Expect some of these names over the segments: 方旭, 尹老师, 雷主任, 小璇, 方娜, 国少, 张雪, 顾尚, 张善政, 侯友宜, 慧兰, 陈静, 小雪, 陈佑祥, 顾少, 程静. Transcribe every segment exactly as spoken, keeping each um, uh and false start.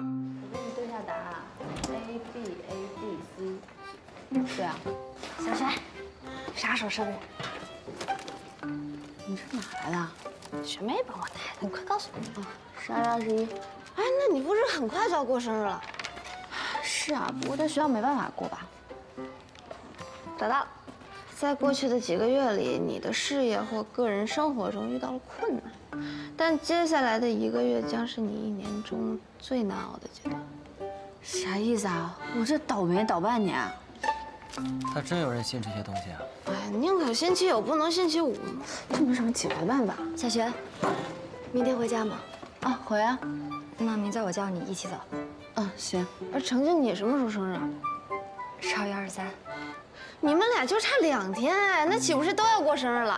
我给你对一下答案 ，A B A B C。对啊。小璇，啥时候生日？你是哪来的？学妹帮我带的，你快告诉我。啊，十二月二十一。哎，那你不是很快就要过生日了？是啊，不过在学校没办法过吧？找到了。 在过去的几个月里，你的事业或个人生活中遇到了困难，但接下来的一个月将是你一年中最难熬的阶段。啥意思啊？我这倒霉倒半年。他真有人信这些东西啊？哎，宁可信其有，不能信其无。这没什么解决办法。小璇，明天回家吗？啊，回啊。那明早我叫你一起走。嗯，行。而程静，你什么时候生日？十二月二十三。 你们俩就差两天哎，那岂不是都要过生日了？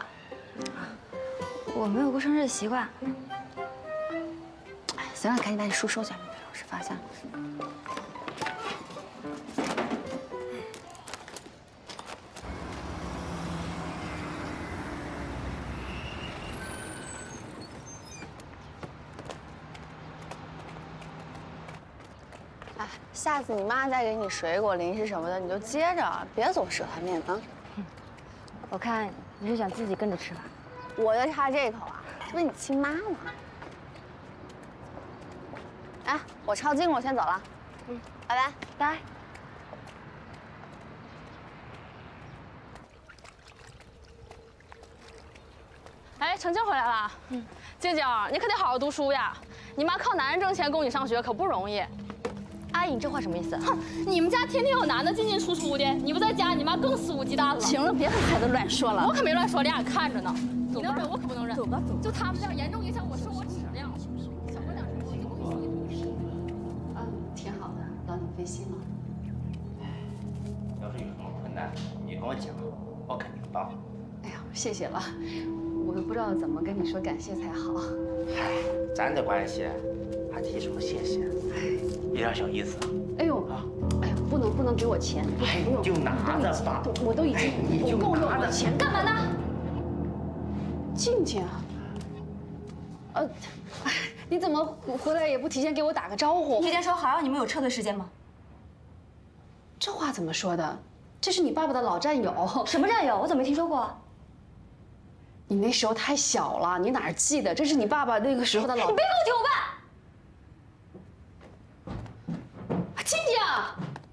啊，我没有过生日的习惯。哎，行了，赶紧把你书收下，别让老师发现了。哎，下次你妈再给你水果、零食什么的，你就接着，别总舍她面子。我看你是想自己跟着吃吧？我就差这口啊！这不是你亲妈吗？哎，我抄经，我先走了。嗯，拜拜，拜。哎，程静回来了。嗯，静静，你可得好好读书呀！你妈靠男人挣钱供你上学可不容易。 阿姨，你这话什么意思？哼，你们家天天有男的进进出出的，你不在家，你妈更肆无忌惮了。行了，别和孩子乱说了。我可没乱说，你俩看着呢。你能忍，我可不能忍。走吧，走吧。就他们这样，严重影响我生活质量。小不点什么，就不会说。啊，挺好的，劳你费心了。要是有什么困难，你跟我讲，我肯定帮。哎呀，谢谢了，我都不知道怎么跟你说感谢才好。嗨，咱的关系。 还提什么谢谢？哎，有点小意思啊。哎呦啊！哎呀，不能不能给我钱，哎，你就拿着吧。我都已经不够用了，钱干嘛呢？静静，呃，哎，你怎么回来也不提前给我打个招呼？提前说好让你们有撤退时间吗？这话怎么说的？这是你爸爸的老战友。什么战友？我怎么没听说过？ 你那时候太小了，你哪记得？这是你爸爸那个时候的老……你别跟我提我爸。 静静，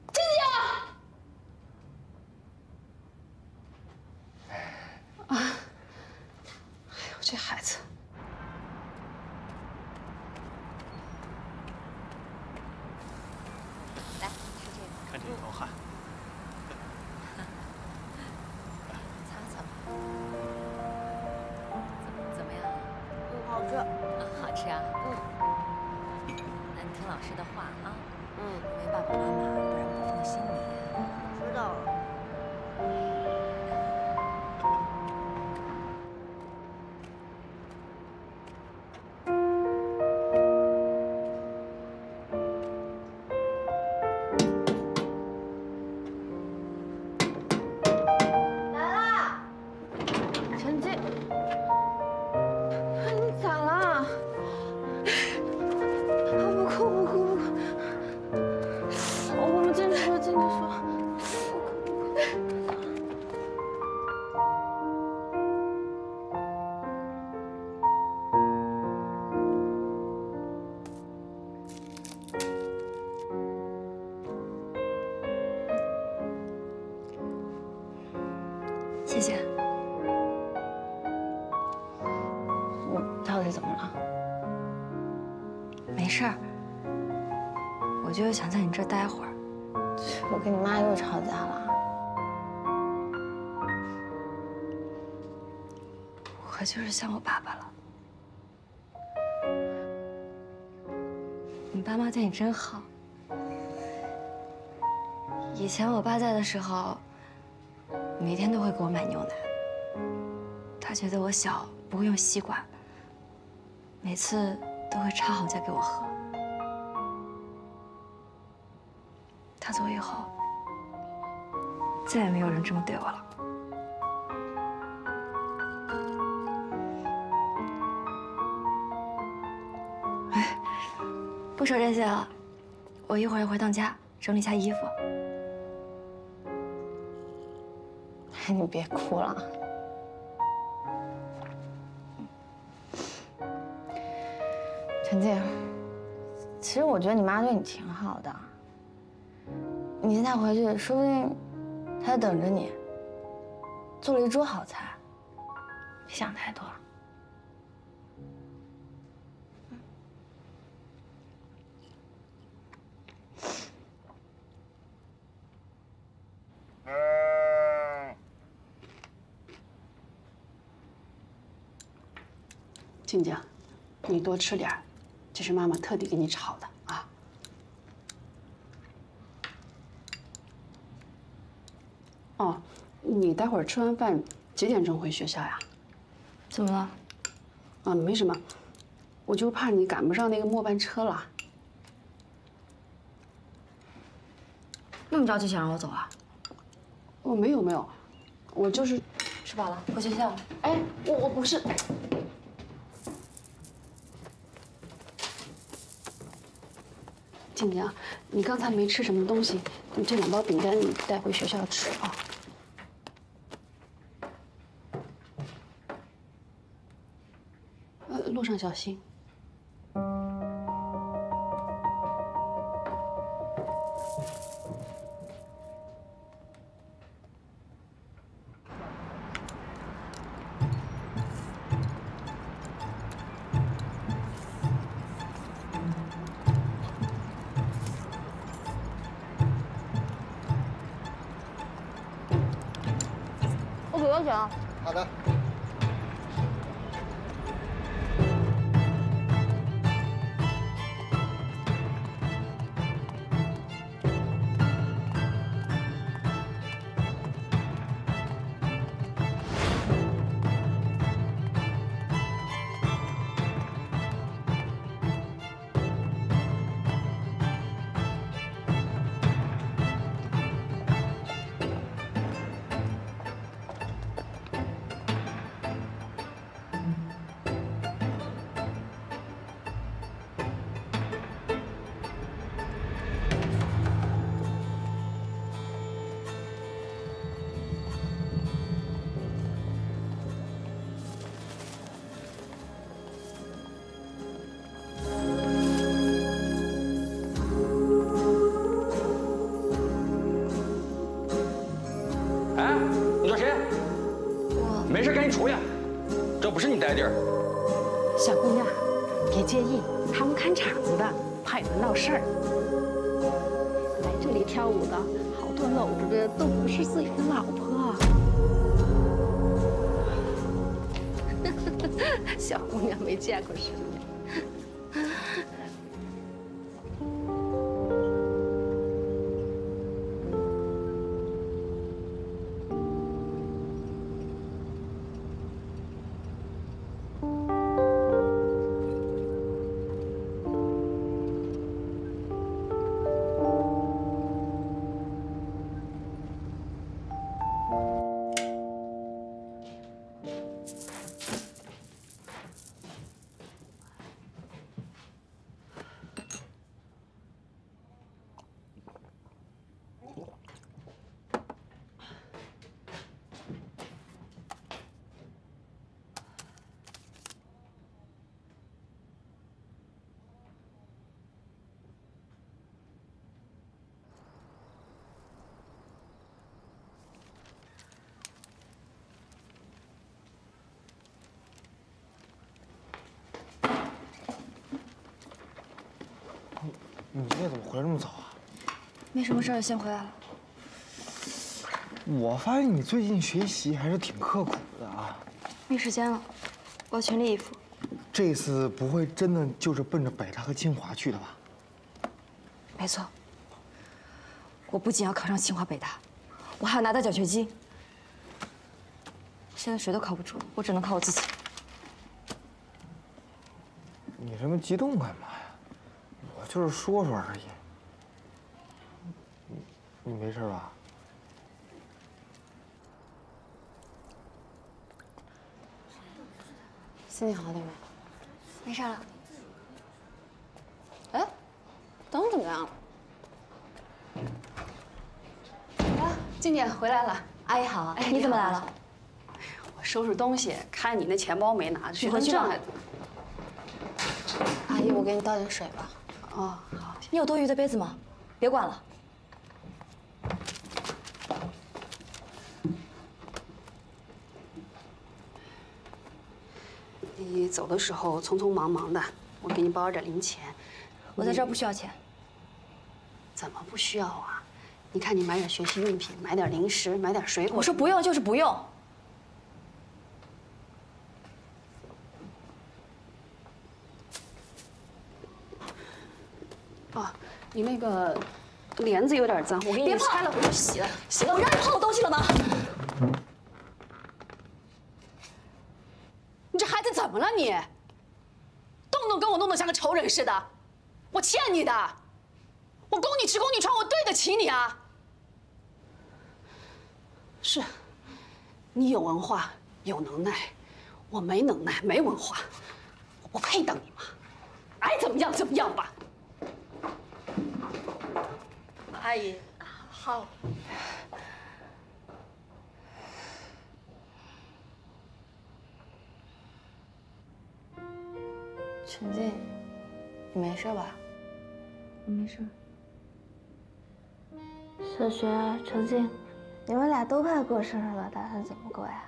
静静！啊！哎呦，这孩子！来，看这个，看这流汗，擦擦吧。怎怎么样？嗯，好吃。嗯，好吃啊。嗯。那你听老师的话啊。 嗯，因为爸爸妈妈，不然不放心你。知道了。来啦，陈静，你咋啦？不哭不哭不哭。 进去说，进去说。谢谢。我到底怎么了？没事儿，我就是想在你这儿待会儿。 我跟你妈又吵架了，我就是像我爸爸了。你爸妈对你真好。以前我爸在的时候，每天都会给我买牛奶。他觉得我小不会用吸管，每次都会插好再给我喝。 他走以后，再也没有人这么对我了。哎，不说这些了，我一会儿要回趟家，整理下衣服。哎，你别哭了。陈静，其实我觉得你妈对你挺好的。你现在回去，说不定她等着你，做了一桌好菜。别想太多。 静静，你多吃点儿，这是妈妈特地给你炒的啊。哦，你待会儿吃完饭几点钟回学校呀？怎么了？啊，没什么，我就怕你赶不上那个末班车了。那么着急想让我走啊？我没有没有，我就是吃饱了回学校。哎，我我不是。 静静，你刚才没吃什么东西，你这两包饼干你带回学校吃啊。呃，路上小心。好的。待地儿，小姑娘，别介意，他们看场子的，怕你们闹事儿。来这里跳舞的，好多搂着的都不是自己的老婆。小姑娘没见过世面。 你今天怎么回来这么早啊？没什么事儿，先回来了。我发现你最近学习还是挺刻苦的啊。没时间了，我要全力以赴。这次不会真的就是奔着北大和清华去的吧？没错，我不仅要考上清华北大，我还要拿到奖学金。现在谁都靠不住，我只能靠我自己。你这么激动干嘛？ 就是说说而已，你你没事吧？心情好点没？没事了。哎，灯怎么亮了？啊，静静回来了，阿姨好。哎，你怎么来了？我收拾东西，看你那钱包没拿去，混账！阿姨，我给你倒点水吧。哦，好。你有多余的杯子吗？别管了。 你走的时候匆匆忙忙的，我给你包了点零钱。我在这儿不需要钱。怎么不需要啊？你看你买点学习用品，买点零食，买点水果。我说不用就是不用。啊，你那个帘子有点脏，我给你拆了回去洗了。洗了，我让你碰我东西了吗？ 怎么了你？动不动跟我弄得像个仇人似的，我欠你的，我供你吃供你穿，我对得起你啊。是，你有文化有能耐，我没能耐没文化，我不配当你妈，爱怎么样怎么样吧。阿姨，好。 陈静，你没事吧？我没事。小雪，陈静，你们俩都快过生日了，打算怎么过呀？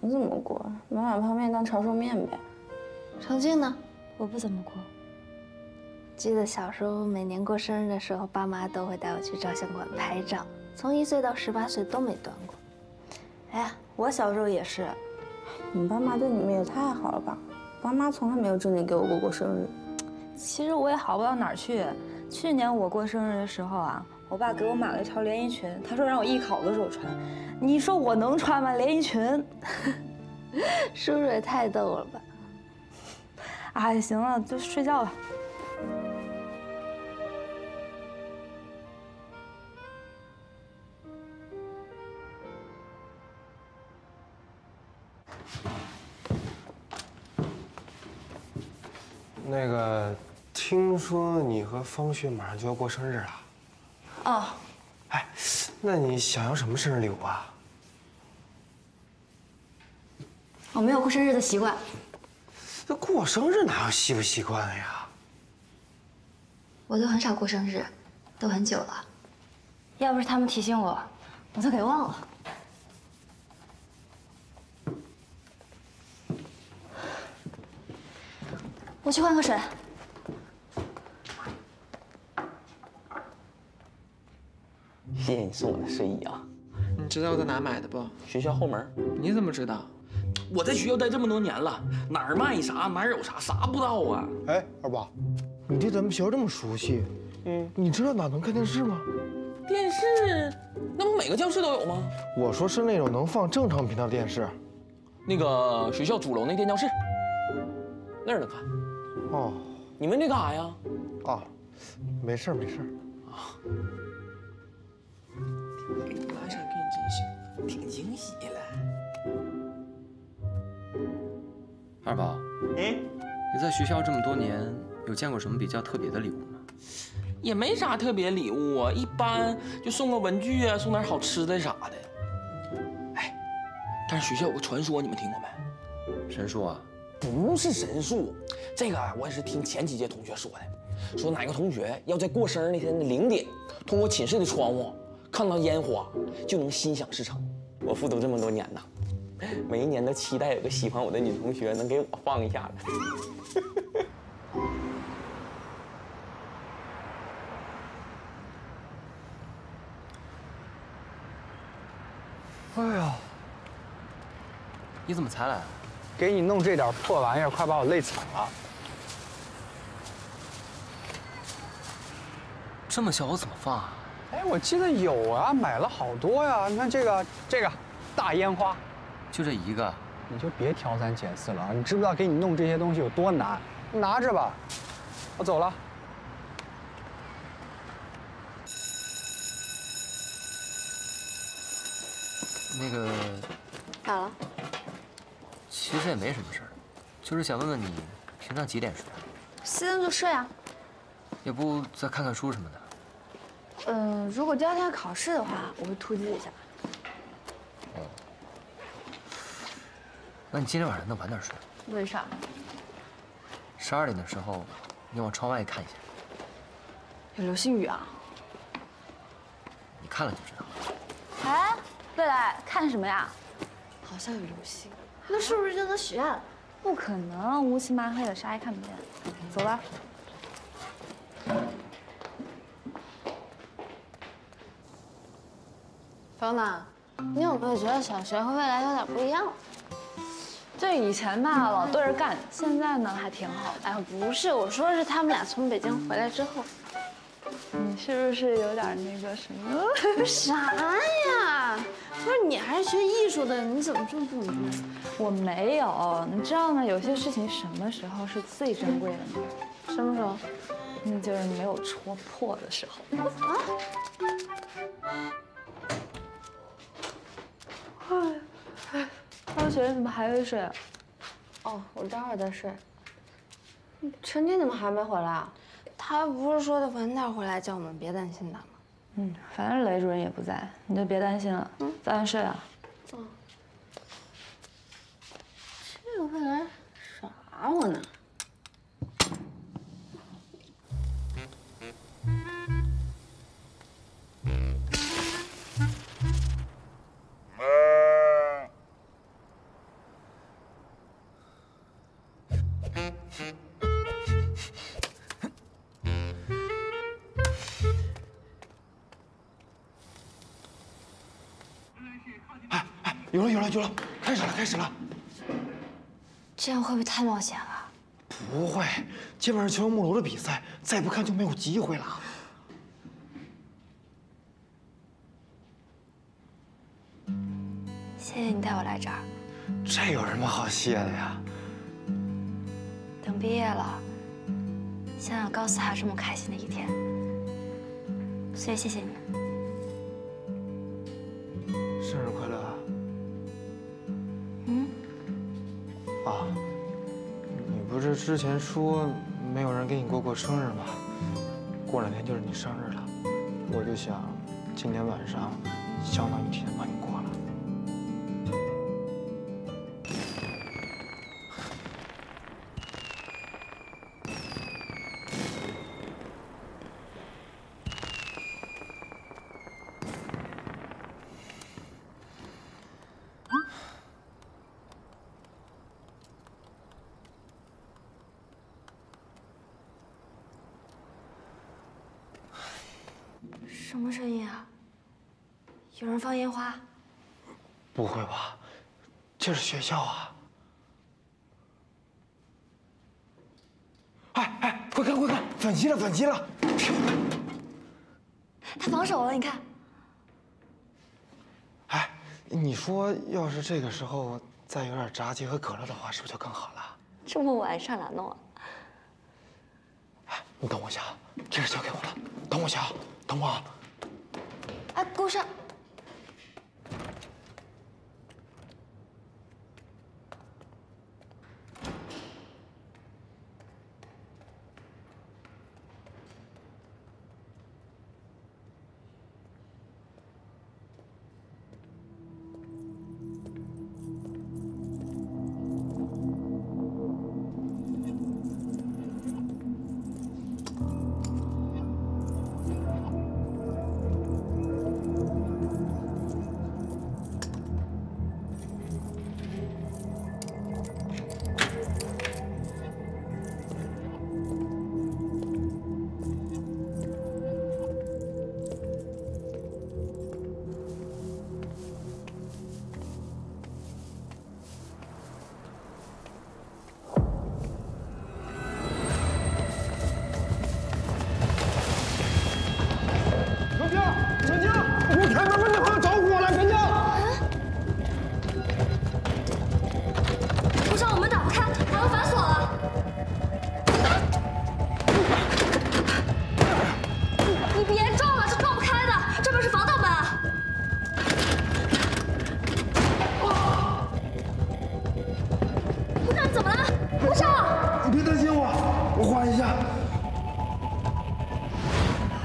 我怎么过？买碗泡面当长寿面呗。陈静呢？我不怎么过。记得小时候每年过生日的时候，爸妈都会带我去照相馆拍照，从一岁到十八岁都没断过。哎呀，我小时候也是。你爸妈对你们也太好了吧？ 爸妈从来没有正经给我过过生日，其实我也好不到哪儿去。去年我过生日的时候啊，我爸给我买了一条连衣裙，他说让我艺考的时候穿。你说我能穿吗？连衣裙，叔叔也太逗了吧！哎，行了，就睡觉吧。那个，听说你和方旭马上就要过生日了。哦。哎，那你想要什么生日礼物啊？我没有过生日的习惯。那过生日哪有习不习惯的呀？我都很少过生日，都很久了。要不是他们提醒我，我都给忘了。 我去换个水。谢谢你送我的睡衣啊！你知道我在哪买的不？学校后门。你怎么知道？我在学校待这么多年了，哪儿卖啥哪儿有啥，啥不知道啊！哎，二爸，你对咱们学校这么熟悉，嗯，你知道哪能看电视吗？电视？那不每个教室都有吗？我说是那种能放正常频道的电视，那个学校主楼那电教室，那儿能看。 哦，你问这干啥呀？哦，没事没事啊。拿啥给你惊喜？挺惊喜了。二宝，嗯，你在学校这么多年，有见过什么比较特别的礼物吗？也没啥特别礼物啊，一般就送个文具啊，送点好吃的啥的。哎，但是学校有个传说，你们听过没？神树啊？ 不是神树，这个啊，我也是听前几届同学说的，说哪个同学要在过生日那天的零点，通过寝室的窗户看到烟花，就能心想事成。我复读这么多年呐，每一年都期待有个喜欢我的女同学能给我放一下子。哎呀，你怎么才来啊？ 给你弄这点破玩意儿，快把我累惨了。这么小我怎么放啊？哎，我记得有啊，买了好多呀。你看这个，这个大烟花，就这一个，你就别挑三拣四了啊！你知不知道给你弄这些东西有多难？拿着吧，我走了。那个，咋了？ 其实也没什么事儿，就是想问问你平常几点睡？熄灯就睡啊。要不再看看书什么的。嗯、呃，如果第二天要考试的话，我会突击一下。哦，那你今天晚上能晚点睡？为啥？十二点的时候，你往窗外看一下。有流星雨啊？你看了就知道了。哎，未来看什么呀？好像有流星，那是不是就能许愿了？ 不可能，乌漆麻黑的，啥也看不见。走吧。方娜，你有没有觉得小学和未来有点不一样？就以前吧，老对着干，现在呢还挺好的。哎呀，不是，我说是他们俩从北京回来之后，你是不是有点那个什么？啥呀？ 不是你还是学艺术的，你怎么这么不一样？我没有，你知道吗？有些事情什么时候是最珍贵的呢？什么时候？那就是没有戳破的时候。啊！哎，张雪怎么还没睡？哦，我待会儿再睡。陈军怎么还没回来啊？他不是说的晚点回来，叫我们别担心他吗？ 嗯，反正雷主任也不在，你就别担心了。嗯，早点睡啊。嗯。这个未来耍我呢？有了有了有了，开始了开始了！这样会不会太冒险了？不会，今晚是全木楼的比赛，再不看就没有机会了。谢谢你带我来这儿。这有什么好谢的呀？等毕业了，想想高四还有这么开心的一天，所以谢谢你。 之前说没有人给你过过生日吧？过两天就是你生日了，我就想今天晚上相当于提前帮你过了。什么声音啊？有人放烟花？不会吧，这是学校啊！哎哎，快看快看，反击了反击了！他防守了，你看。哎，你说要是这个时候再有点炸鸡和可乐的话，是不是就更好了？这么晚上哪弄啊？哎，你等我一下，这事交给我了，等我一下，等我。 哎，顾少，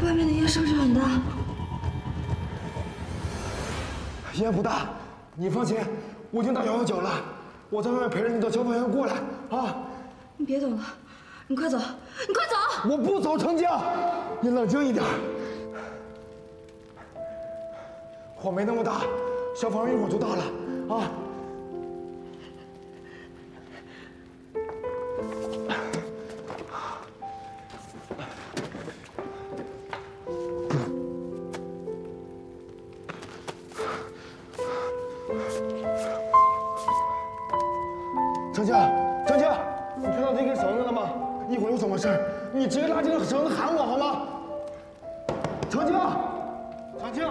外面的烟是不是很大？烟不大，你放心，我已经打一一九了。我在外面陪着你等消防员过来啊！你别等了，你快走，你快走！我不走，程静，你冷静一点。火没那么大，消防员一会儿就到了啊！ 程静，程静，你看到那根绳子了吗？一会儿有什么事儿，你直接拉这根绳子喊我好吗？程静，程静，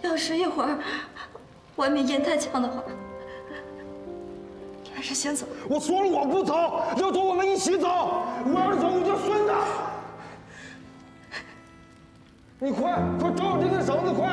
要是一会儿外面烟太呛的话，你还是先走。我说了我不走，要走我们一起走。我要是走，我就孙子。你快快找我这根绳子，快！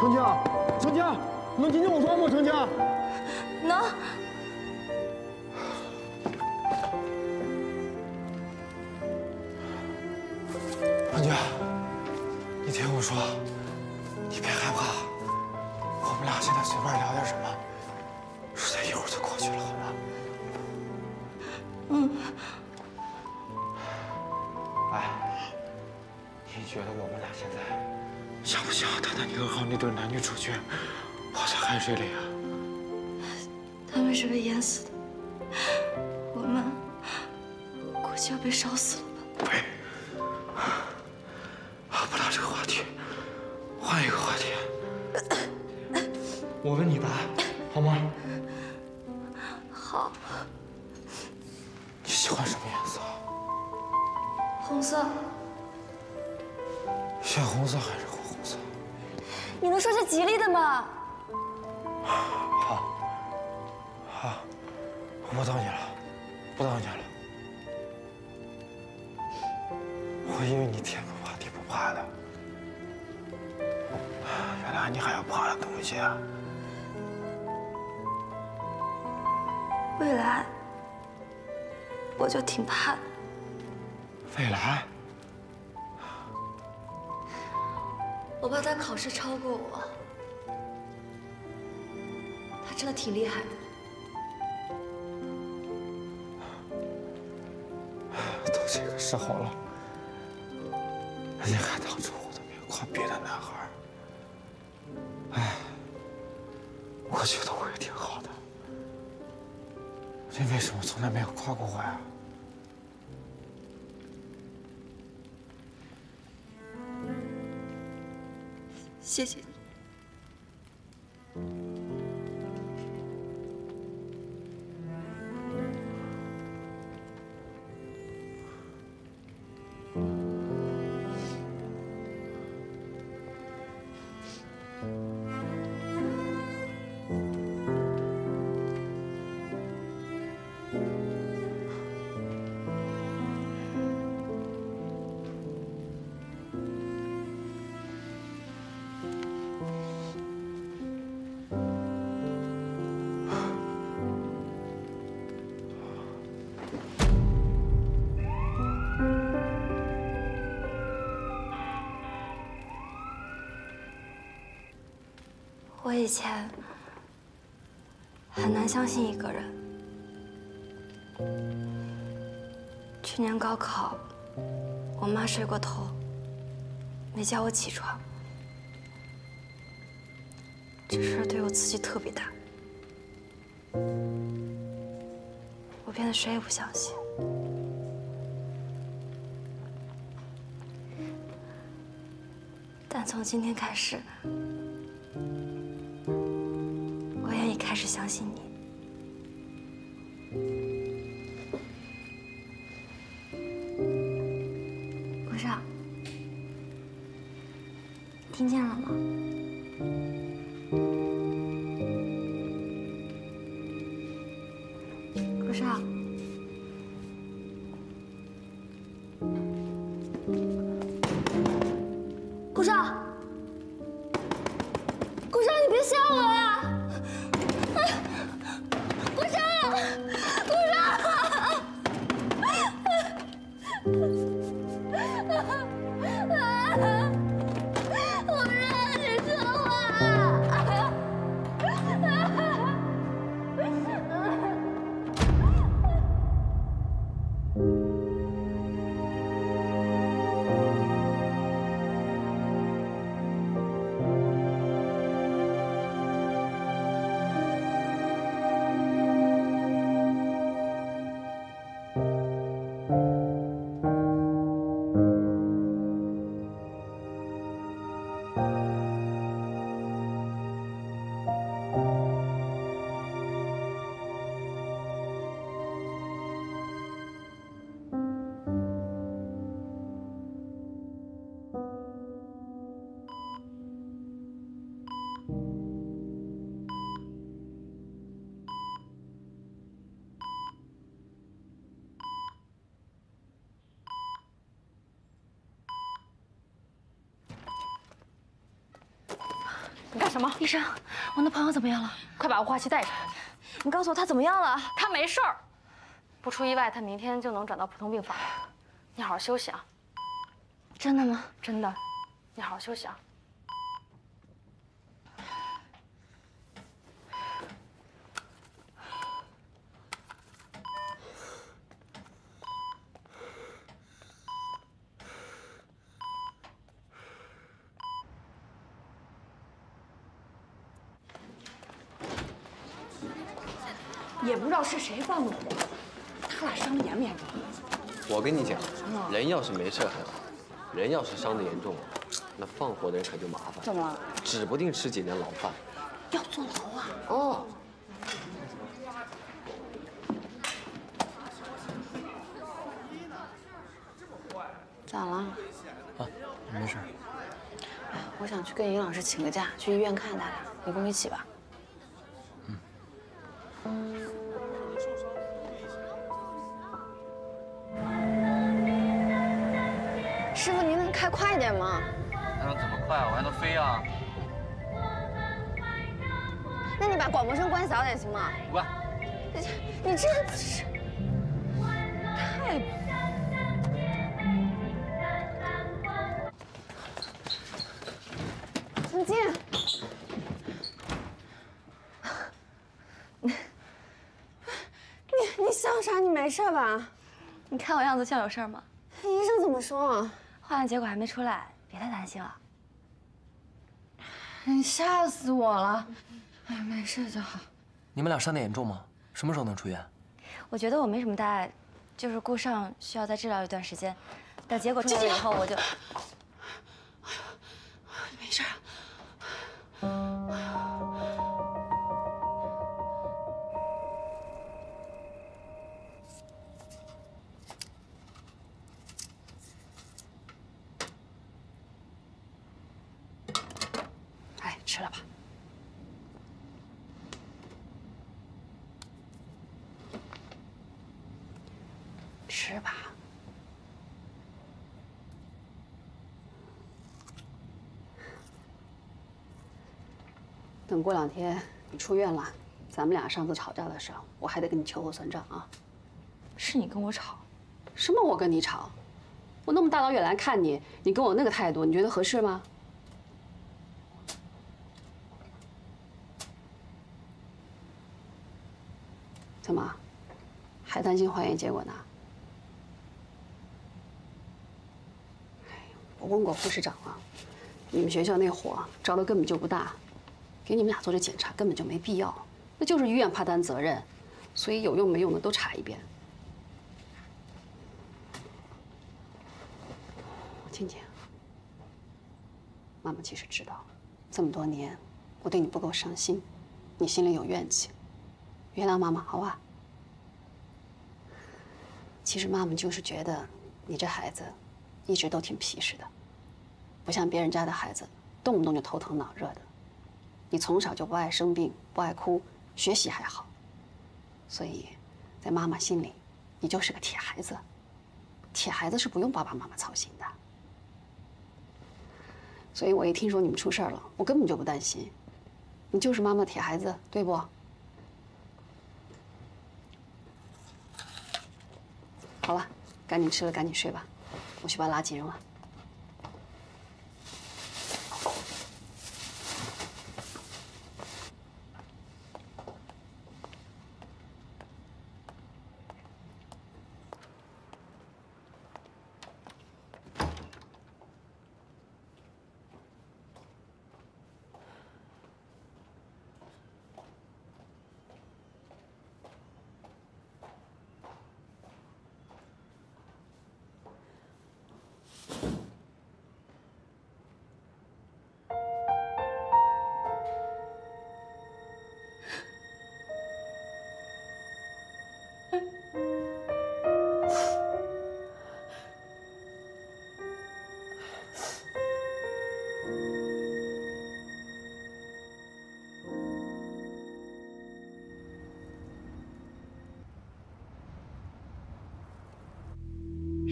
程静，程静，能听见我说吗？程静，能。程静，你听我说，你别害怕，我们俩现在随便聊点什么，时间一会儿就过去了，好吗？嗯。哎，你觉得我们俩现在？ 想不想谈谈你和浩那对男女主角泡在海水里啊？他们是被淹死的，我们估计要被烧死了吧？喂，啊，不聊这个话题，换一个话题。我问你答，好吗？好。你喜欢什么颜色？红色。鲜红色还是红？ 你能说是吉利的吗？好，好，我不等你了，不等你了。我以为你天不怕地不怕的，原来你还要怕的东西啊！未来，我就挺怕的。未来？ 我爸他考试超过我，他真的挺厉害的。都这个时候了，人家还当着我的面夸别的男孩，哎，我觉得我也挺好的。你为什么从来没有夸过我呀？ 谢谢你。我以前很难相信一个人。去年高考，我妈睡过头，没叫我起床。这事对我刺激特别大，我变得谁也不相信。但从今天开始。是相信你。 听见了吗？国少，国少，国少，你别吓我呀！国少，国少。 你干什么？医生，我那朋友怎么样了？快把雾化器带上。你告诉我他怎么样了？他没事儿，不出意外，他明天就能转到普通病房。你好好休息啊。真的吗？真的，你好好休息啊。也不知道是谁放的火，他俩伤的严不严重？我跟你讲，人要是没事很好，人要是伤的严重了，那放火的人可就麻烦。怎么了？指不定吃几年牢饭，要坐牢啊！哦。咋了？啊，没事。哎，我想去跟尹老师请个假，去医院看他俩，你跟我一起吧。 师傅，您能开快点吗？还能怎么快？我还能飞啊！那你把广播声关小点行吗？不关。你这是太……陈静，你你你想啥？你没事吧？你看我样子像有事吗？医生怎么说啊？ 化验结果还没出来，别太担心了。你吓死我了！哎，没事就好。你们俩伤得严重吗？什么时候能出院？我觉得我没什么大碍，就是顾尚需要再治疗一段时间。等结果出来以后，我就……你没事啊？吃了吧。吃吧。等过两天你出院了，咱们俩上次吵架的时候，我还得跟你秋后算账啊。是你跟我吵？什么我跟你吵？我那么大老远来看你，你跟我那个态度，你觉得合适吗？ 怎么，还担心化验结果呢？我问过护士长了，你们学校那火着的根本就不大，给你们俩做这检查根本就没必要，那就是医院怕担责任，所以有用没用的都查一遍。静静，妈妈其实知道，这么多年我对你不够上心，你心里有怨气，原谅妈妈好吧？其实妈妈就是觉得你这孩子一直都挺皮实的，不像别人家的孩子，动不动就头疼脑热的。你从小就不爱生病，不爱哭，学习还好，所以在妈妈心里，你就是个铁孩子。铁孩子是不用爸爸妈妈操心的。 所以我一听说你们出事了，我根本就不担心。你就是妈妈的铁孩子，对不？好了，赶紧吃了，赶紧睡吧。我去把垃圾扔了。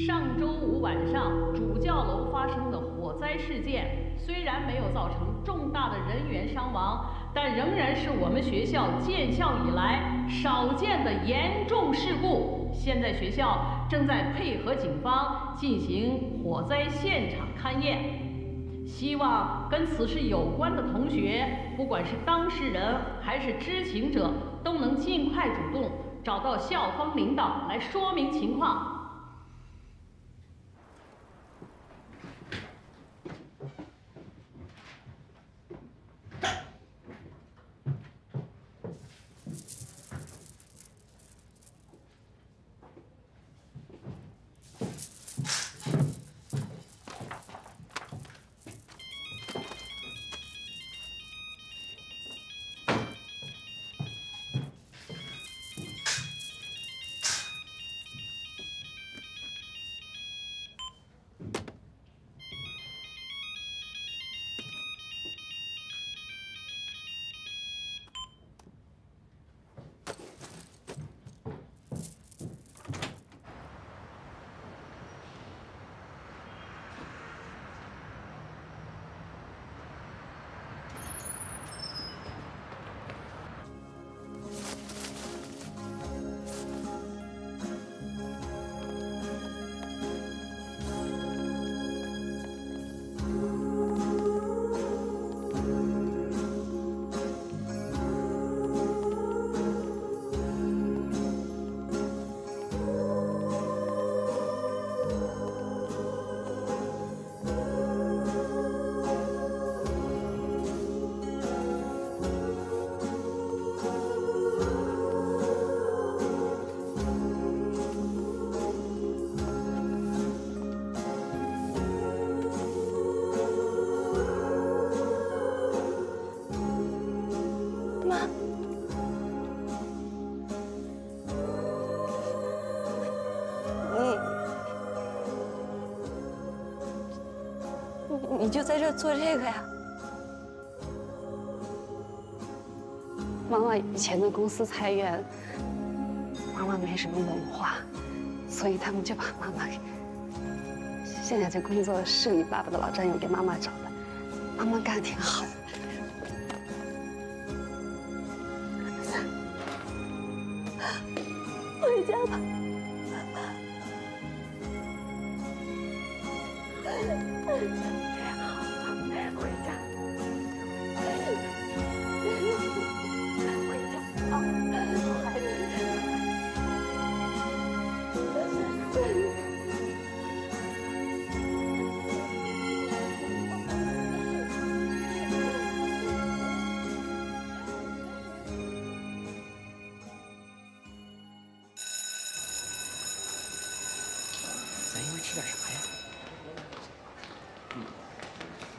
上周五晚上，主教楼发生的火灾事件虽然没有造成重大的人员伤亡，但仍然是我们学校建校以来少见的严重事故。现在学校正在配合警方进行火灾现场勘验，希望跟此事有关的同学，不管是当事人还是知情者，都能尽快主动找到校方领导来说明情况。 你就在这做这个呀？妈妈以前的公司裁员，妈妈没什么文化，所以他们就把妈妈给……现在这工作是你爸爸的老战友给妈妈找的，妈妈干得挺好。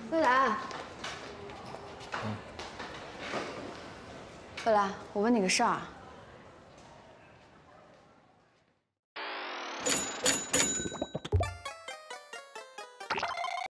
未来，慧兰，我问你个事儿。